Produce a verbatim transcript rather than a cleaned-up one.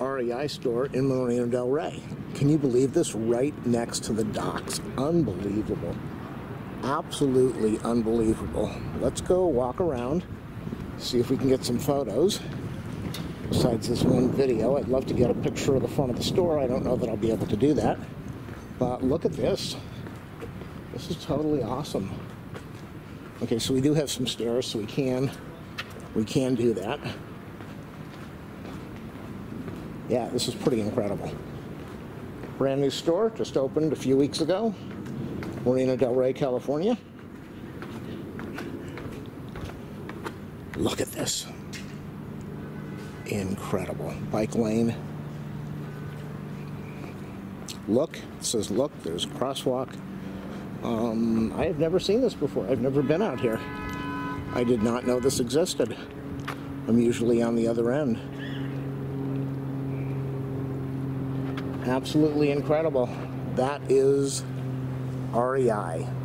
R E I store in Marina del Rey. Can you believe this? Right next to the docks. Unbelievable. Absolutely unbelievable. Let's go walk around, see if we can get some photos. Besides this one video, I'd love to get a picture of the front of the store. I don't know that I'll be able to do that. But look at this. This is totally awesome. Okay, so we do have some stairs, so we can we can do that. Yeah, this is pretty incredible. Brand new store, just opened a few weeks ago. Marina del Rey, California. Look at this. Incredible. Bike lane. Look, it says look, there's a crosswalk. Um, I have never seen this before. I've never been out here. I did not know this existed. I'm usually on the other end. Absolutely incredible. That is R E I.